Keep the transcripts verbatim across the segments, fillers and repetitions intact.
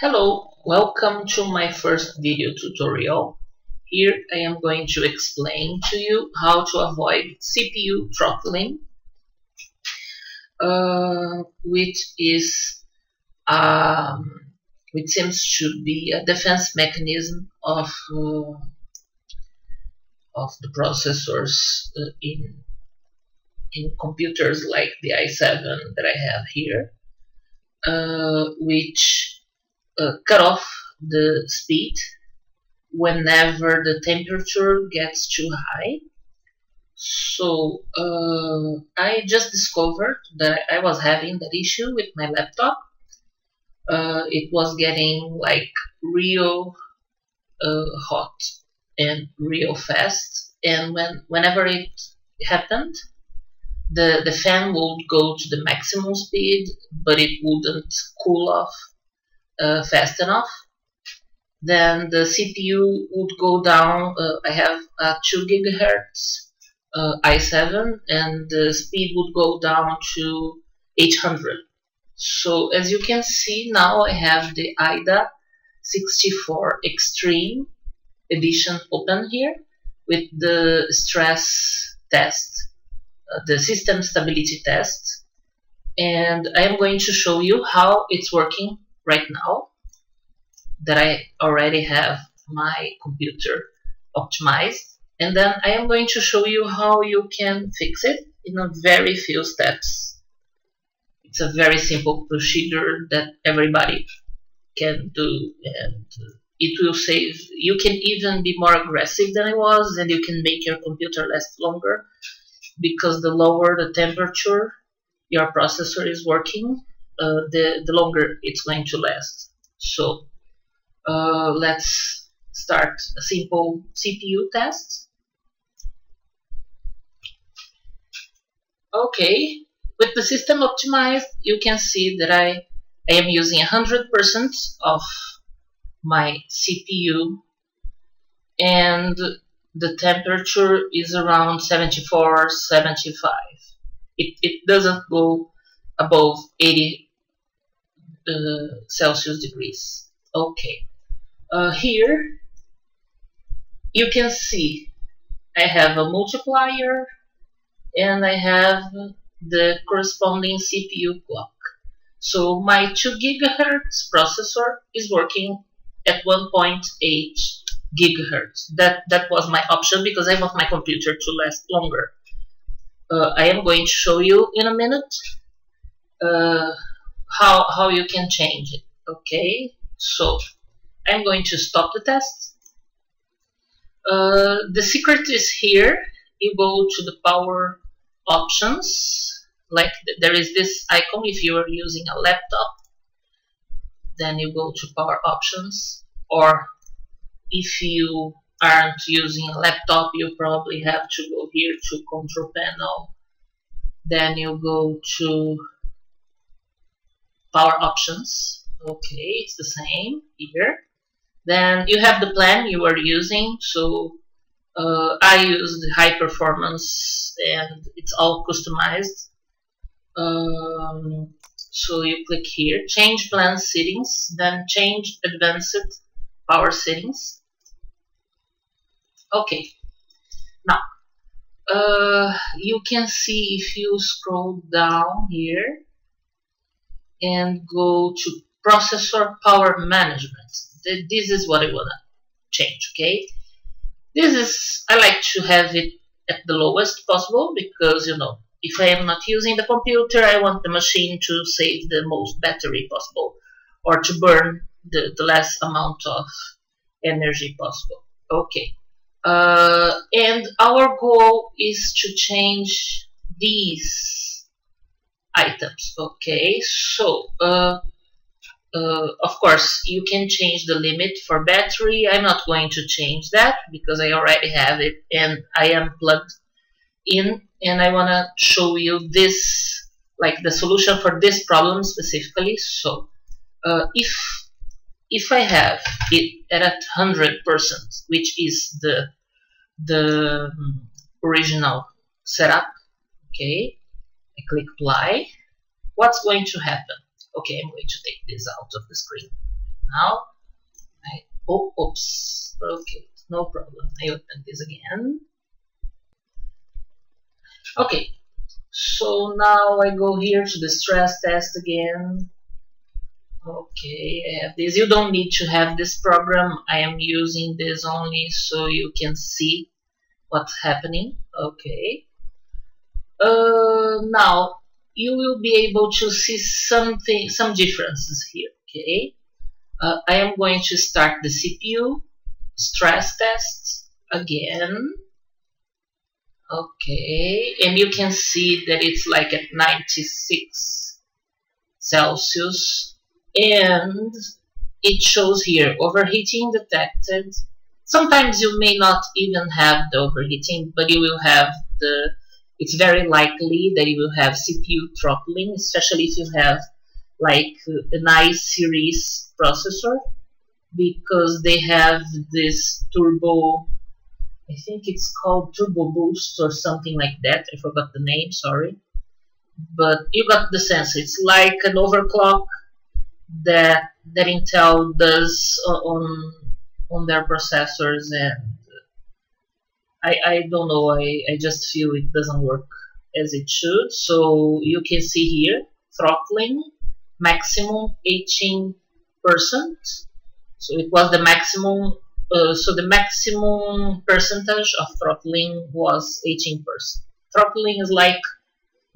Hello, welcome to my first video tutorial. Here I am going to explain to you how to avoid C P U throttling, uh, which is, um, which seems to be a defense mechanism of, uh, of the processors uh, in, in computers like the i seven that I have here, uh, which Uh, cut off the speed whenever the temperature gets too high. So uh, I just discovered that I was having that issue with my laptop. Uh, it was getting like real uh, hot and real fast, and when whenever it happened, the the fan would go to the maximum speed, but it wouldn't cool off Uh, fast enough. Then the C P U would go down. uh, I have a two gigahertz uh, i seven, and the speed would go down to eight hundred. So as you can see, now I have the AIDA sixty-four Extreme Edition open here with the stress test, uh, the system stability test, and I am going to show you how it's working right now that I already have my computer optimized, and then I am going to show you how you can fix it in a very few steps. It's a very simple procedure that everybody can do, and it will save. You can even be more aggressive than I was, and you can make your computer last longer, because the lower the temperature your processor is working, Uh, the, the longer it's going to last. So uh, let's start a simple C P U test. Okay, with the system optimized, you can see that I, I am using one hundred percent of my C P U, and the temperature is around seventy-four, seventy-five. It, it doesn't go above eighty Uh, Celsius degrees. Okay, uh, here you can see I have a multiplier and I have the corresponding C P U clock. So my two gigahertz processor is working at one point eight gigahertz. That, that was my option because I want my computer to last longer. Uh, I am going to show you in a minute Uh, How, how you can change it. Okay, so I'm going to stop the test. Uh, the secret is here. You go to the power options, like th there is this icon if you are using a laptop. Then you go to power options, or if you aren't using a laptop, you probably have to go here to control panel. Then you go to power options. Okay, it's the same here. Then you have the plan you are using. So uh, I used high performance and it's all customized. Um, so you click here, change plan settings, then change advanced power settings. Okay, now uh, you can see if you scroll down here and go to processor power management. This is what I want to change, okay? This is, I like to have it at the lowest possible because, you know, if I am not using the computer, I want the machine to save the most battery possible or to burn the, the less amount of energy possible. Okay. Uh, and our goal is to change these items. Okay, so uh, uh, of course you can change the limit for battery. I'm not going to change that because I already have it and I am plugged in, and I want to show you this, like the solution for this problem specifically. So uh, if if I have it at one hundred percent, which is the the original setup, okay, I click apply. What's going to happen? Okay, I'm going to take this out of the screen. now. I, oh, oops. Okay, no problem. I open this again. Okay, so now I go here to the stress test again. Okay, I have this. You don't need to have this program. I am using this only so you can see what's happening. Okay. Uh, now you will be able to see something, some differences here. Okay. Uh, I am going to start the C P U stress test again. Okay, and you can see that it's like at ninety-six Celsius, and it shows here overheating detected. Sometimes you may not even have the overheating, but you will have the, it's very likely that you will have C P U throttling, especially if you have like an i series processor, because they have this turbo, I think it's called Turbo Boost or something like that. I forgot the name, sorry. But you got the sense. It's like an overclock that that Intel does on on their processors, and I I don't know. I I just feel it doesn't work as it should. So you can see here throttling maximum eighteen percent. So it was the maximum. Uh, so the maximum percentage of throttling was eighteen percent. Throttling is like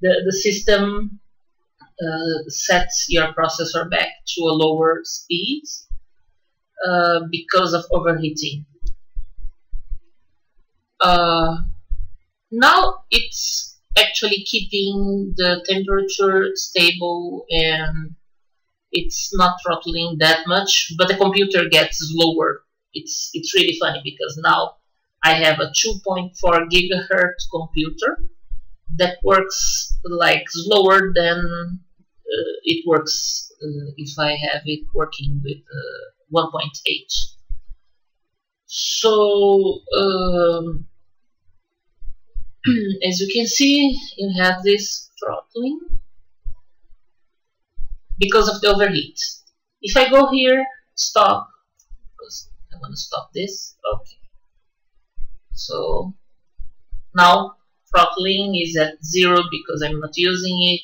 the, the system uh, sets your processor back to a lower speed uh, because of overheating. Uh, now it's actually keeping the temperature stable and it's not throttling that much, but the computer gets lower. It's, it's really funny because now I have a two point four gigahertz computer that works like slower than uh, it works uh, if I have it working with uh, one point eight. So um, as you can see, you have this throttling because of the overheat. If I go here, stop. I'm going to stop this. Okay. So now throttling is at zero because I'm not using it,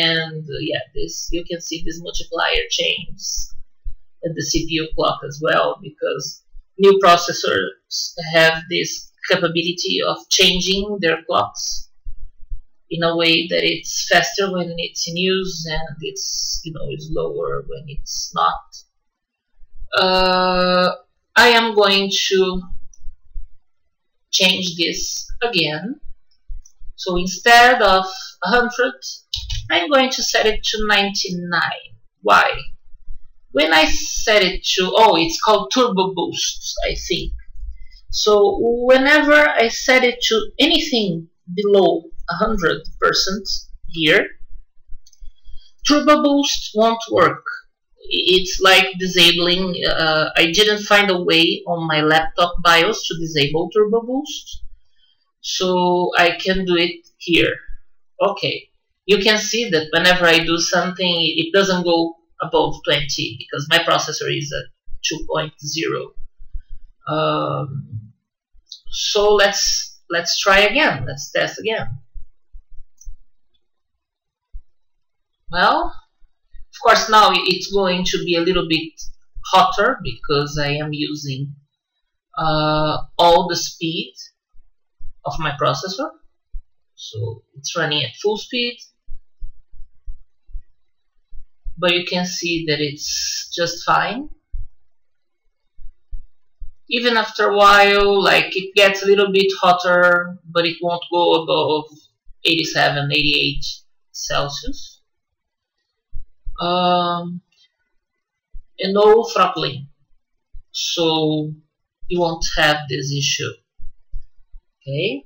and uh, yeah, this you can see this multiplier changes at the C P U clock as well, because new processors have this capability of changing their clocks in a way that it's faster when it's in use and it's, you know, it's lower when it's not. Uh, I am going to change this again. So instead of one hundred, I'm going to set it to ninety-nine. Why? When I set it to, oh, it's called Turbo Boost, I think. So whenever I set it to anything below one hundred percent here, Turbo Boost won't work. It's like disabling. Uh, I didn't find a way on my laptop BIOS to disable Turbo Boost, so I can do it here. Okay, you can see that whenever I do something, it doesn't go above twenty because my processor is at two point zero. Um, so let's let's try again. Let's test again. Well. Of course, now it's going to be a little bit hotter because I am using uh, all the speed of my processor. So it's running at full speed. But you can see that it's just fine. Even after a while, like it gets a little bit hotter, but it won't go above eighty-seven, eighty-eight Celsius. Um, and no throttling, so you won't have this issue. Okay.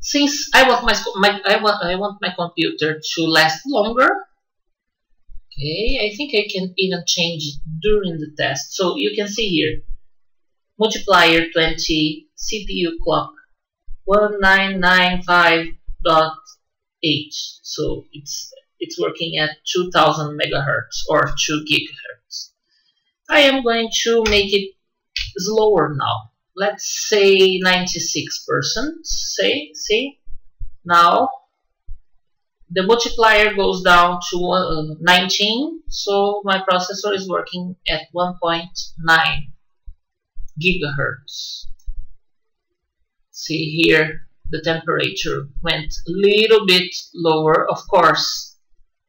Since I want my, my I want I want my computer to last longer. Okay, I think I can even change it during the test. So you can see here, multiplier twenty, C P U clock one nine nine five point eight. So it's. It's working at two thousand megahertz or two gigahertz. I am going to make it slower now. Let's say ninety-six percent, say, see? Now the multiplier goes down to nineteen, so my processor is working at one point nine gigahertz. See here, the temperature went a little bit lower. Of course,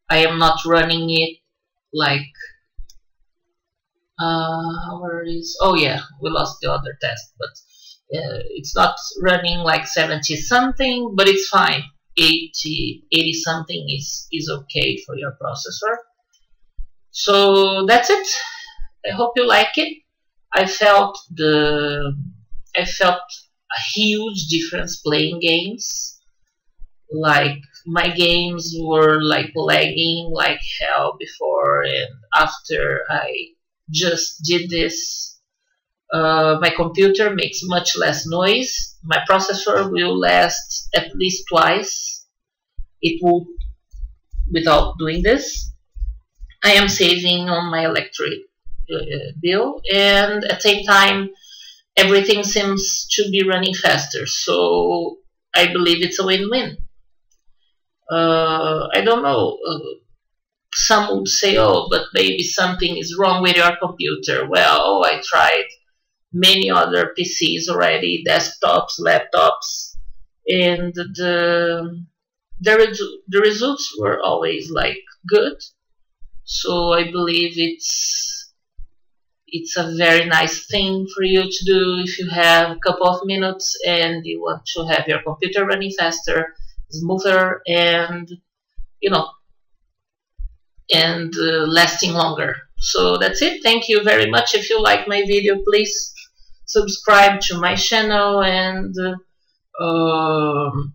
I am not running it like... Uh, where is... Oh yeah, we lost the other test, but uh, it's not running like seventy something, but it's fine. eighty, eighty something is, is okay for your processor. So that's it. I hope you like it. I felt the... I felt a huge difference playing games. Like, my games were like lagging like hell before, and after I just did this, uh, my computer makes much less noise. My processor will last at least twice it would without doing this. I am saving on my electric uh, bill, and at the same time everything seems to be running faster, so I believe it's a win-win. Uh, I don't know. Uh, some would say, oh, but maybe something is wrong with your computer. Well, I tried many other P Cs already, desktops, laptops, and the, the, resu the results were always, like, good. So I believe it's... It's a very nice thing for you to do if you have a couple of minutes and you want to have your computer running faster, smoother, and, you know, and uh, lasting longer. So that's it. Thank you very much. If you like my video, please subscribe to my channel, and uh, um,